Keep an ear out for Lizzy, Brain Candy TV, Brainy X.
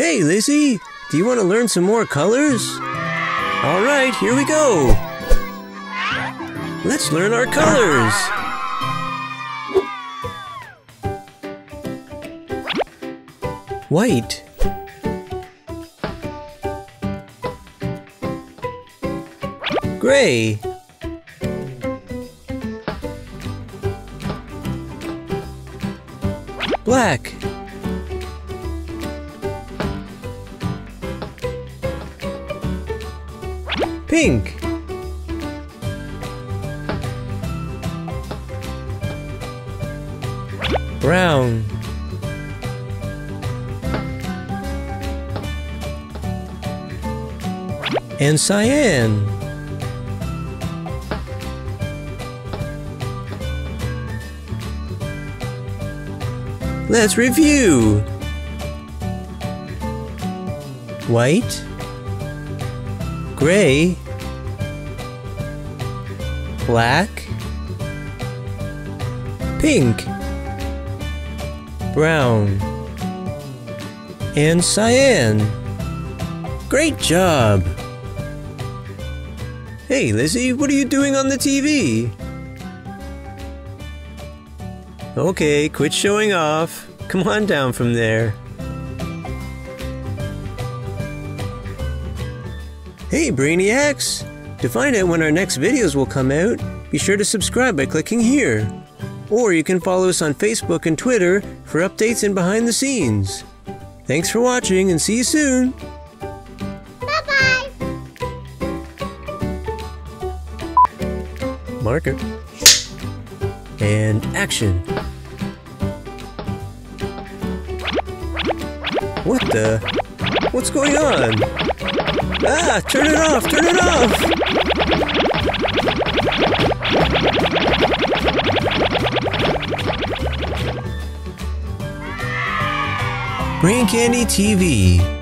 Hey, Lizzy, do you want to learn some more colors? All right, here we go. Let's learn our colors. White. Gray. Black. Pink. Brown. And cyan. Let's review. White, gray, black, pink, brown, and cyan. Great job! Hey Lizzy, what are you doing on the TV? Okay, quit showing off. Come on down from there. Hey Brainy X! To find out when our next videos will come out, be sure to subscribe by clicking here. Or you can follow us on Facebook and Twitter for updates and behind the scenes. Thanks for watching and see you soon! Bye-bye! Marker. And action. What the? What's going on? Ah! Turn it off! Turn it off! Brain Candy TV.